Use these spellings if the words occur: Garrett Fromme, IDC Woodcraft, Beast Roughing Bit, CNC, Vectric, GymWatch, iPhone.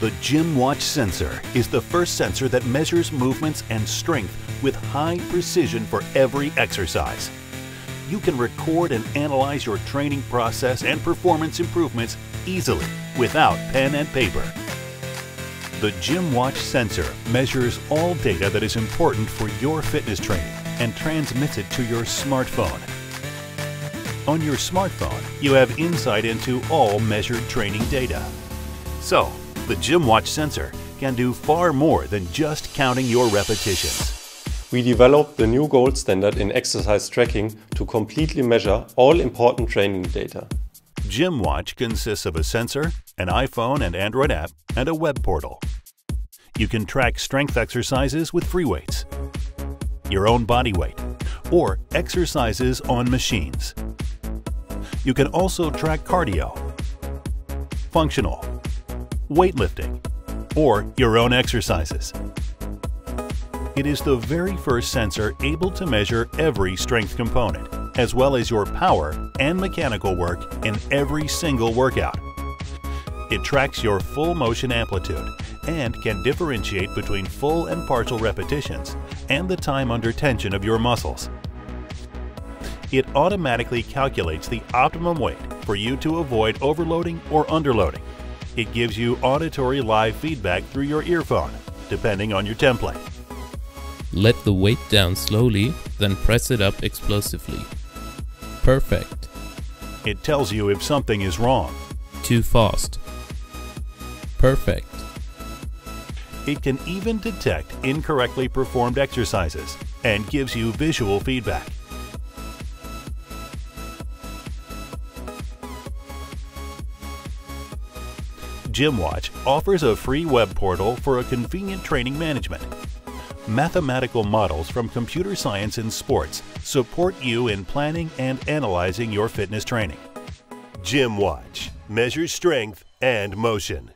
The GymWatch sensor is the first sensor that measures movements and strength with high precision for every exercise. You can record and analyze your training process and performance improvements easily without pen and paper. The GymWatch sensor measures all data that is important for your fitness training and transmits it to your smartphone. On your smartphone, you have insight into all measured training data. So, the GymWatch sensor can do far more than just counting your repetitions. We developed the new gold standard in exercise tracking to completely measure all important training data. GymWatch consists of a sensor, an iPhone and Android app, and a web portal. You can track strength exercises with free weights, your own body weight, or exercises on machines. You can also track cardio, functional, weightlifting, or your own exercises. It is the very first sensor able to measure every strength component, as well as your power and mechanical work in every single workout. It tracks your full motion amplitude and can differentiate between full and partial repetitions and the time under tension of your muscles. It automatically calculates the optimum weight for you to avoid overloading or underloading. It gives you auditory live feedback through your earphone, depending on your template. Let the weight down slowly, then press it up explosively. Perfect. It tells you if something is wrong. Too fast. Perfect. It can even detect incorrectly performed exercises and gives you visual feedback. GymWatch offers a free web portal for a convenient training management. Mathematical models from computer science and sports support you in planning and analyzing your fitness training. GymWatch measures strength and motion.